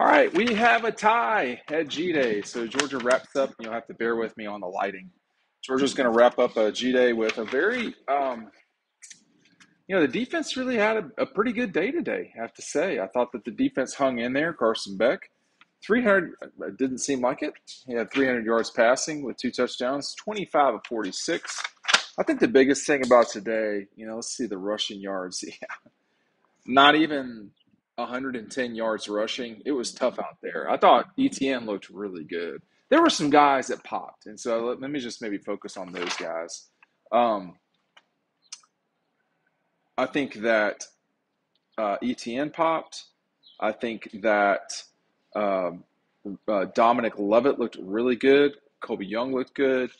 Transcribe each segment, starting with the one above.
All right, we have a tie at G-Day. So Georgia wraps up, and you'll have to bear with me on the lighting. Georgia's going to wrap up a G-Day with a very the defense really had a pretty good day today, I have to say. I thought that the defense hung in there. Carson Beck, 300 didn't seem like it. He had 300 yards passing with 2 touchdowns, 25 of 46. I think the biggest thing about today, let's see the rushing yards. Yeah, not even 110 yards rushing. It was tough out there. I thought ETN looked really good. There were some guys that popped, and so let me just maybe focus on those guys. I think that ETN popped. I think that Dominic Lovett looked really good. Kobe Young looked good.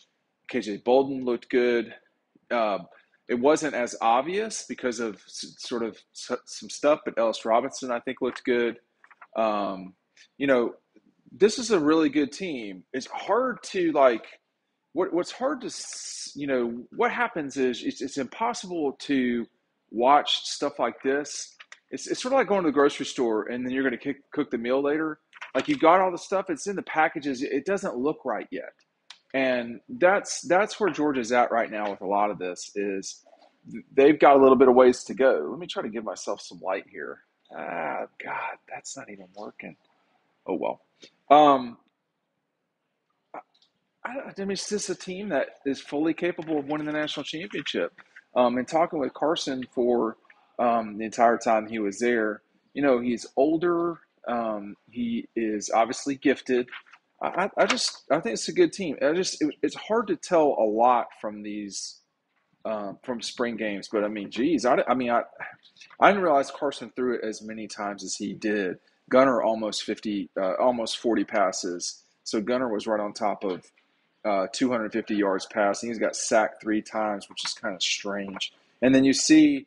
KJ Bolden looked good. It wasn't as obvious because of sort of some stuff, but Ellis Robinson, I think, looked good. This is a really good team. It's hard to what's hard to, what happens is it's impossible to watch stuff like this. It's sort of like going to the grocery store and then you're going to cook the meal later. Like, you've got all the stuff, it's in the packages. It doesn't look right yet. And that's where Georgia's at right now with a lot of this is they've got a little bit of ways to go. Let me try to give myself some light here. God, that's not even working. Oh, well. I mean, it's just a team that is fully capable of winning the national championship. And talking with Carson for the entire time he was there, he's older. He is obviously gifted. I think it's a good team. It's hard to tell a lot from these, from spring games. But I mean, geez, I didn't realize Carson threw it as many times as he did. Gunner almost 40 passes. So Gunner was right on top of 250 yards passing. He's got sacked 3 times, which is kind of strange. And then you see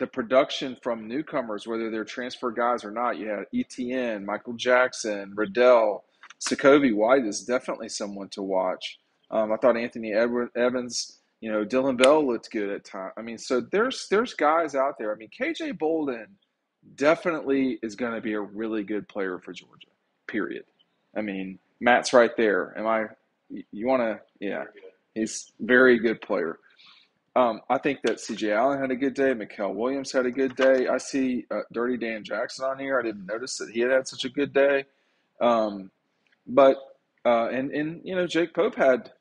the production from newcomers, whether they're transfer guys or not. You had ETN, Michael Jackson, Riddell. Sakovi White is definitely someone to watch. I thought Anthony Edwards Evans, Dylan Bell looked good at times. I mean, so there's guys out there. I mean, KJ Bolden definitely is going to be a really good player for Georgia, period. I mean, Matt's right there. He's a very good player. I think that C.J. Allen had a good day. Mykel Williams had a good day. I see Dirty Dan Jackson on here. I didn't notice that he had such a good day. But Jake Pope had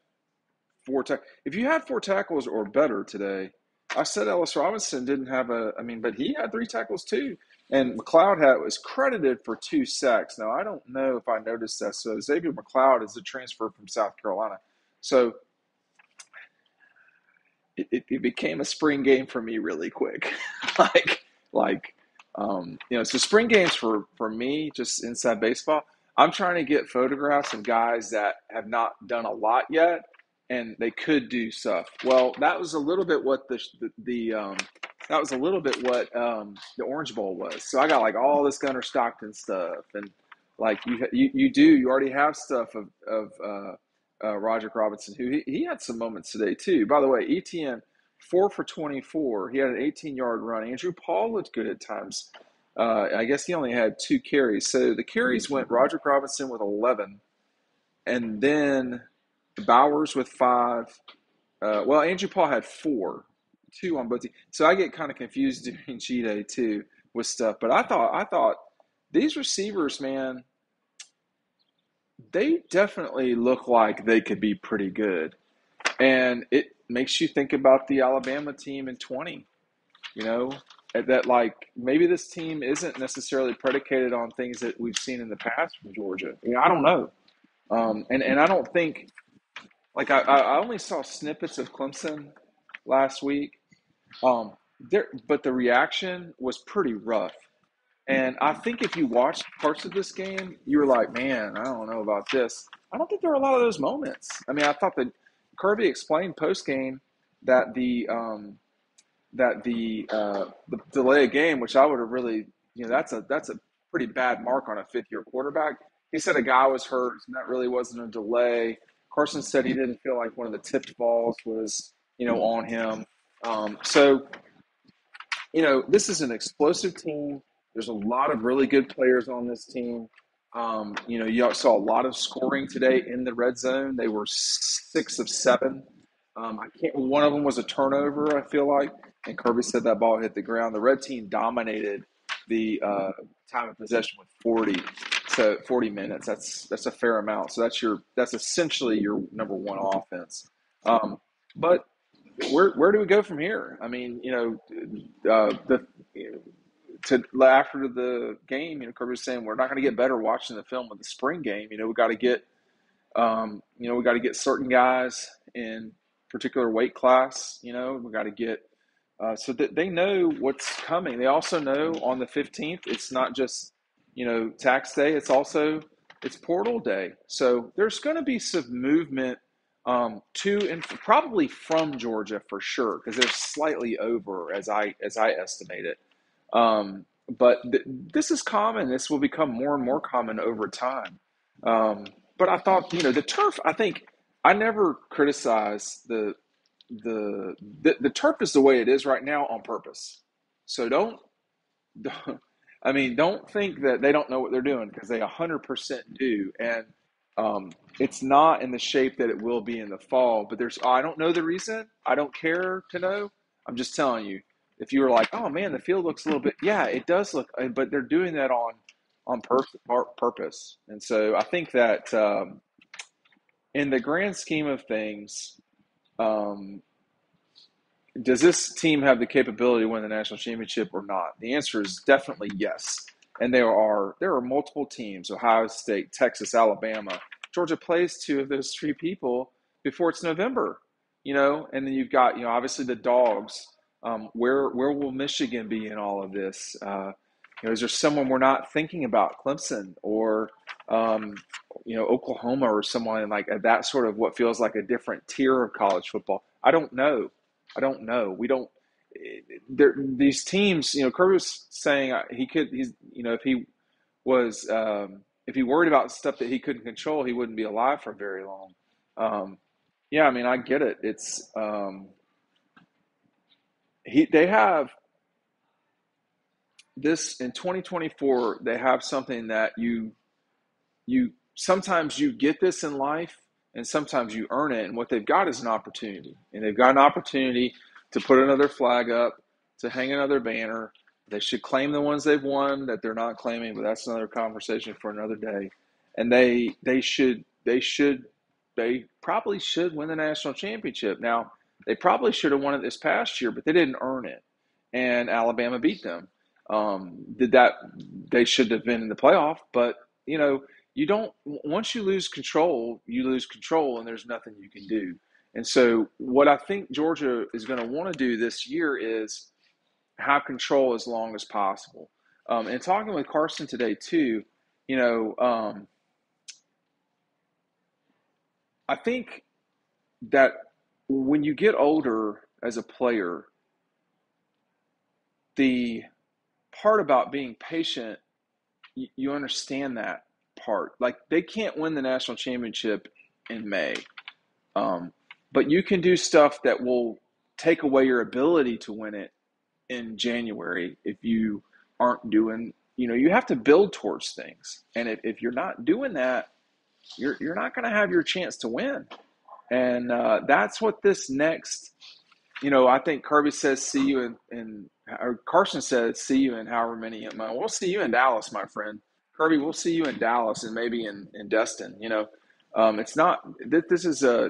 4 tackles. If you had 4 tackles or better today, I said Ellis Robinson didn't have but he had 3 tackles too. And McLeod was credited for 2 sacks. Now, I don't know if I noticed that. So Xavier McLeod is a transfer from South Carolina. So it became a spring game for me really quick. So spring games for me, just inside baseball, I'm trying to get photographs of guys that have not done a lot yet, and they could do stuff. Well, that was a little bit what the Orange Bowl was. So I got all this Gunner Stockton stuff, and you already have stuff of Roger Robinson, who he had some moments today too. By the way, ETN 4 for 24. He had an 18-yard run. Andrew Paul looked good at times. I guess he only had 2 carries. So the carries went Roger Robinson with 11, and then Bowers with 5. Andrew Paul had 4, 2 on both teams. So I get kind of confused during G-Day too with stuff. But I thought these receivers, man, they definitely look like they could be pretty good. And it makes you think about the Alabama team in 20, that maybe this team isn't necessarily predicated on things that we've seen in the past from Georgia. I don't know. And I don't think – I only saw snippets of Clemson last week. But the reaction was pretty rough. And I think if you watched parts of this game, you were like, man, I don't know about this. I don't think there were a lot of those moments. I mean, I thought that Kirby explained post-game that the delay of game, which I would have really, that's a pretty bad mark on a fifth-year quarterback. He said a guy was hurt, and that really wasn't a delay. Carson said he didn't feel like one of the tipped balls was, on him. This is an explosive team. There's a lot of really good players on this team. You know, you saw a lot of scoring today in the red zone. They were 6 of 7. One of them was a turnover, I feel like. And Kirby said that ball hit the ground. The red team dominated the time of possession with 40 minutes. That's a fair amount. So that's essentially your number one offense. But where do we go from here? I mean, after the game, Kirby was saying we're not going to get better watching the film of the spring game. We got to get, we got to get certain guys in particular weight class. We got to get. So that they know what's coming. They also know on the 15th, it's not just, tax day. It's also, it's portal day. So there's going to be some movement to and probably from Georgia for sure, because they're slightly over as I estimate it. But this is common. This will become more and more common over time. But I thought, the turf, I think I never criticize the turf is the way it is right now on purpose. So don't think that they don't know what they're doing, because they 100% do. And it's not in the shape that it will be in the fall, but I don't know the reason. I don't care to know. I'm just telling you, if you were like, oh man, the field looks a little bit, yeah, it does look, but they're doing that on purpose. And so I think that in the grand scheme of things, does this team have the capability to win the national championship or not? The answer is definitely yes. And there are multiple teams, Ohio State, Texas, Alabama. Georgia plays two of those three people before it's November, and then you've got, obviously the Dogs. Where will Michigan be in all of this? Is there someone we're not thinking about, Clemson or, Oklahoma or someone like that, sort of what feels like a different tier of college football? I don't know. We don't. These teams, Kirby was saying if he worried about stuff that he couldn't control, he wouldn't be alive for very long. I get it. It's they have. This in 2024, they have something that you sometimes you get this in life and sometimes you earn it. And what they've got is an opportunity, and they've got an opportunity to put another flag up, to hang another banner. They should claim the ones they've won that they're not claiming, but that's another conversation for another day. And they probably should win the national championship. Now, they probably should have won it this past year, but they didn't earn it. And Alabama beat them. They should have been in the playoff, but once you lose control, and there's nothing you can do. And so what I think Georgia is going to want to do this year is have control as long as possible. And talking with Carson today too, I think that when you get older as a player, the part about being patient, you understand that part. Like, they can't win the national championship in May, but you can do stuff that will take away your ability to win it in January if you aren't doing. You have to build towards things, and if you're not doing that, you're not going to have your chance to win. And that's what this next. I think Kirby says, see you or Carson said, see you in however many. We'll see you in Dallas, my friend. Kirby, we'll see you in Dallas and maybe in Destin. It's not that this is a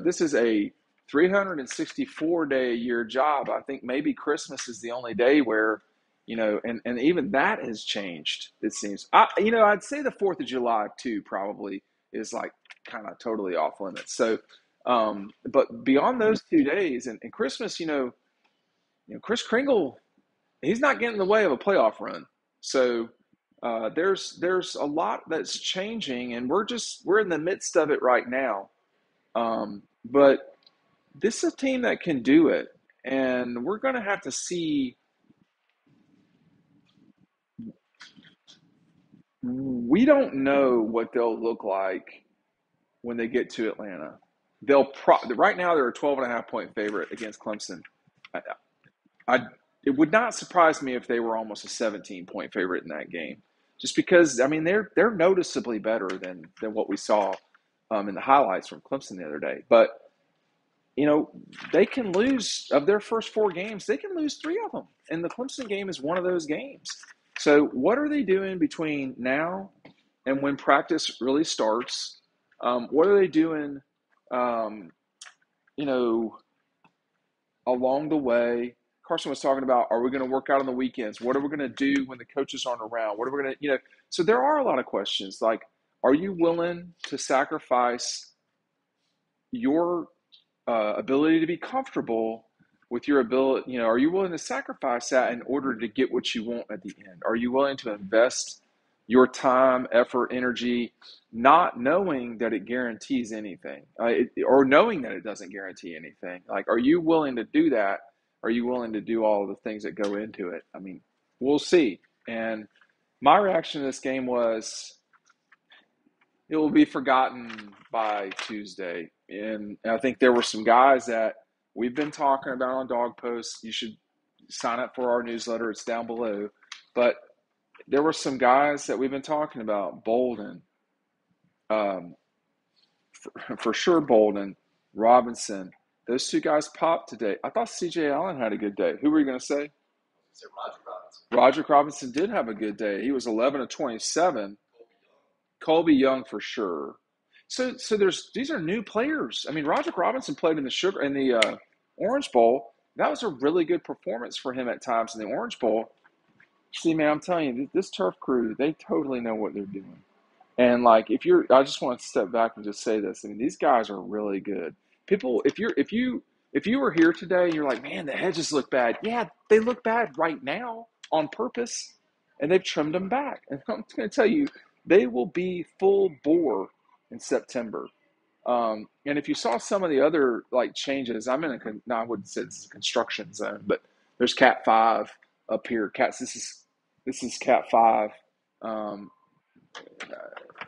364 day a year job. I think maybe Christmas is the only day where, and even that has changed, it seems. I'd say the 4th of July too, probably is like kind of totally off limits. So, but beyond those 2 days and Christmas, Kris Kringle, he's not getting in the way of a playoff run. So there's a lot that's changing, and we're in the midst of it right now. But this is a team that can do it, and we're going to have to see. We don't know what they'll look like when they get to Atlanta. Right now they're a 12.5-point favorite against Clemson. It would not surprise me if they were almost a 17-point favorite in that game. just because, I mean, they're noticeably better than what we saw in the highlights from Clemson the other day. But, you know, they can lose – of their first four games, they can lose three of them. And the Clemson game is one of those games. So what are they doing between now and when practice really starts? What are they doing, you know, along the way? Carson was talking about, are we going to work out on the weekends? What are we going to do when the coaches aren't around? What are we going to, you know? So there are a lot of questions. Like, are you willing to sacrifice your ability to be comfortable with your ability? You know, are you willing to sacrifice that in order to get what you want at the end? Are you willing to invest your time, effort, energy, not knowing that it guarantees anything, or knowing that it doesn't guarantee anything? Like, are you willing to do that? Are you willing to do all the things that go into it? I mean, we'll see. And my reaction to this game was it will be forgotten by Tuesday. And I think there were some guys that we've been talking about on Dawg Post. You should sign up for our newsletter. It's down below. But there were some guys that we've been talking about, Bolden, for sure Bolden, Robinson. Those two guys popped today. I thought C.J. Allen had a good day. Who were you going to say? I said Roger Robinson. Roger Robinson did have a good day. He was 11 of 27. Colby Young for sure. So these are new players. I mean, Roger Robinson played in the Orange Bowl. That was a really good performance for him at times in the Orange Bowl. See, man, I'm telling you, this turf crew, they totally know what they're doing. And like, I just want to step back and just say this. I mean, these guys are really good. People, if you were here today and you're like, man, the hedges look bad. Yeah, they look bad right now on purpose, and they've trimmed them back. And I'm going to tell you, they will be full bore in September. And if you saw some of the other like changes, I wouldn't say this is a construction zone, but there's Cat 5 up here. This is Cat 5, and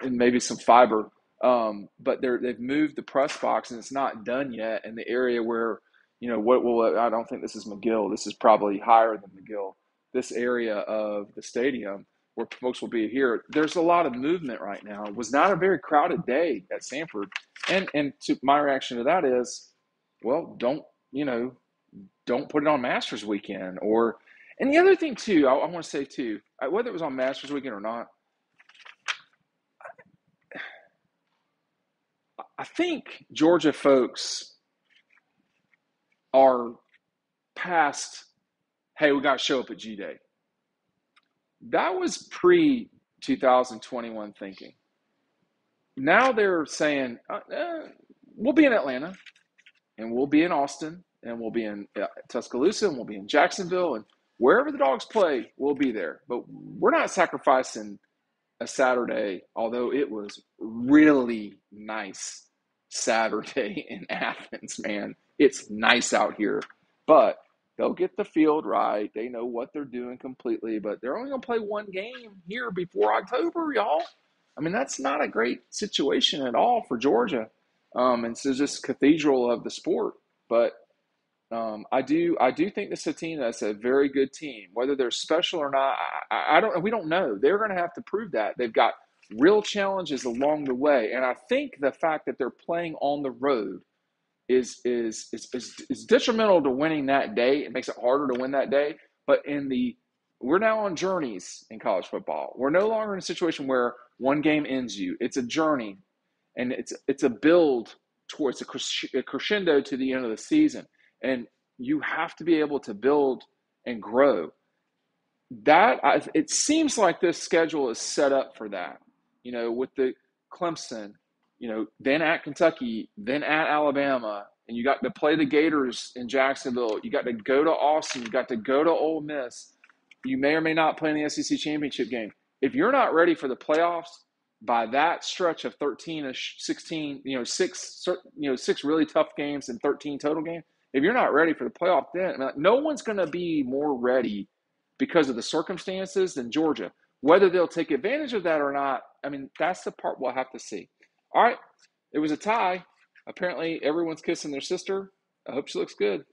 maybe some fiber. But they've moved the press box, and it's not done yet. And the area where, you know, I don't think this is McGill. This is probably higher than McGill. This area of the stadium where folks will be here, there's a lot of movement right now. It was not a very crowded day at Sanford. And to my reaction to that is, well, don't put it on Masters weekend. And the other thing too, I want to say too, whether it was on Masters weekend or not, I think Georgia folks are past, hey, we got to show up at G-Day. That was pre-2021 thinking. Now they're saying, we'll be in Atlanta, and we'll be in Austin, and we'll be in Tuscaloosa, and we'll be in Jacksonville, and wherever the Dogs play, we'll be there. But we're not sacrificing a Saturday, although it was really nice Saturday in Athens, man. It's nice out here. But they'll get the field right. They know what they're doing completely. But they're only going to play one game here before October, y'all. I mean, that's not a great situation at all for Georgia. And so just cathedral of the sport. But I do think the Satina is a very good team. Whether they're special or not, we don't know. They're going to have to prove that. They've got real challenges along the way, and I think the fact that they're playing on the road is detrimental to winning that day. It makes it harder to win that day. But we're now on journeys in college football. We're no longer in a situation where one game ends you. It's a journey, and it's a build towards a crescendo to the end of the season. And you have to be able to build and grow. It seems like this schedule is set up for that. You know, with the Clemson, you know, then at Kentucky, then at Alabama, and you got to play the Gators in Jacksonville. You got to go to Austin. You got to go to Ole Miss. You may or may not play in the SEC championship game. If you're not ready for the playoffs by that stretch of 16, you know, six really tough games and 13 total games. If you're not ready for the playoff, then no one's going to be more ready because of the circumstances than Georgia. Whether they'll take advantage of that or not, I mean, that's the part we'll have to see. All right, it was a tie. Apparently, everyone's kissing their sister. I hope she looks good.